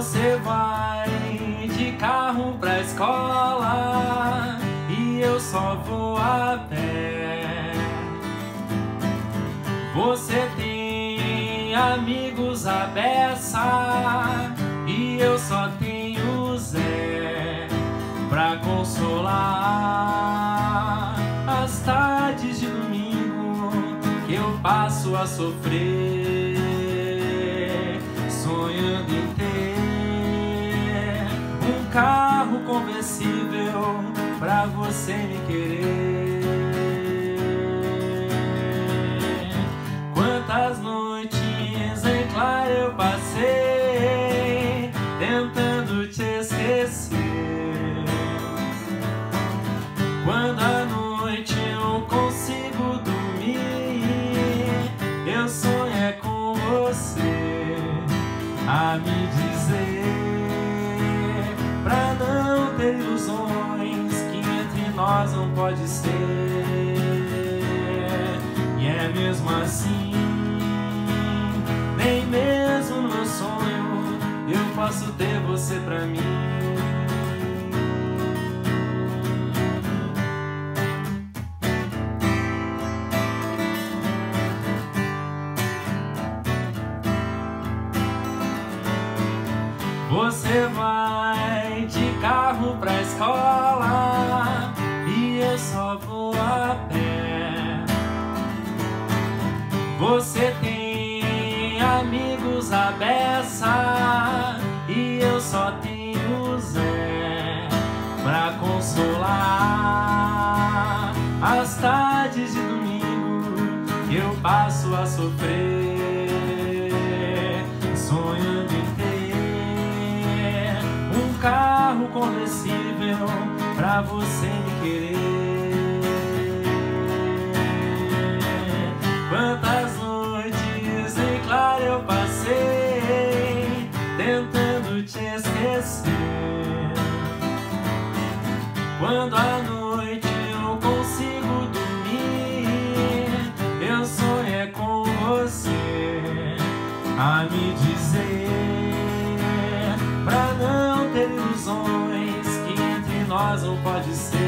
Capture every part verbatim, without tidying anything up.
Você vai de carro pra escola e eu só vou a pé. Você tem amigos à beça e eu só tenho Zé pra consolar as tardes de domingo que eu passo a sofrer, sonhando em carro conversível pra você me querer. Quantas noites em claro eu passei tentando te esquecer. Quando à noite eu consigo dormir, eu sonho é com você a me dizer pra não ter ilusões que entre nós não pode ser. E é mesmo assim, nem mesmo no meu sonho eu posso ter você pra mim. Você vai de carro pra escola e eu só vou a pé. Você tem amigos à beça e eu só tenho Zé pra consolar as tardes de domingo que eu passo a sofrer, sonhando em ter carro conversível pra você me querer. Quantas noites em claro eu passei tentando te esquecer. Quando à noite eu consigo dormir, eu sonho é com você a me dizer pra não que entre nós não pode ser.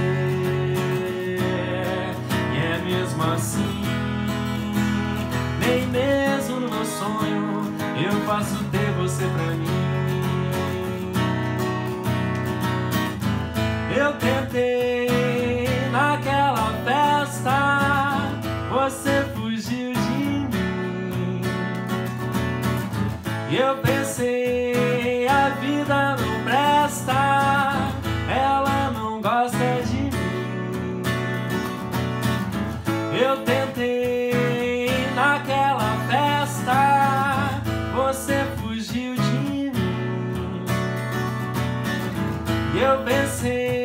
E é mesmo assim, nem mesmo no meu sonho eu posso ter você pra mim. Eu tentei naquela festa, você fugiu de mim, e eu pensei a vida não presta, ela não gosta de mim. Eu tentei naquela festa, você fugiu de mim, eu pensei